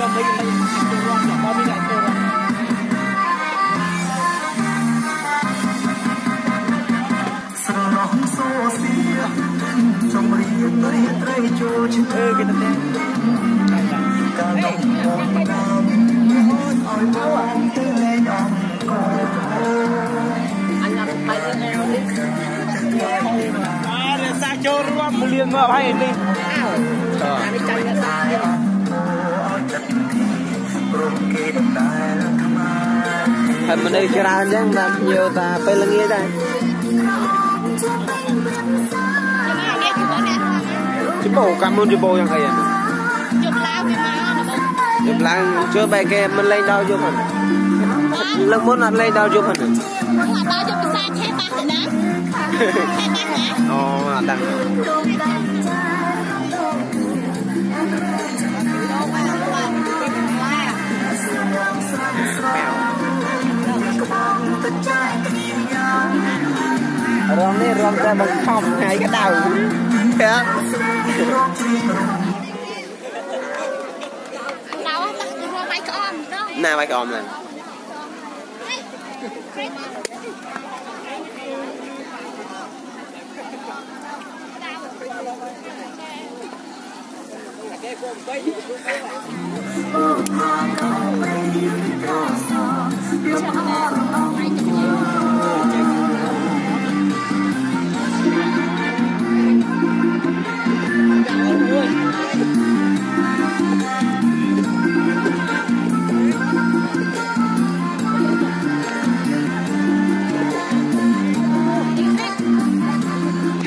Cho bên này, cho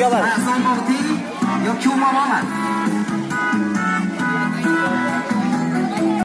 bên. Là xong công ty, giống chung mà.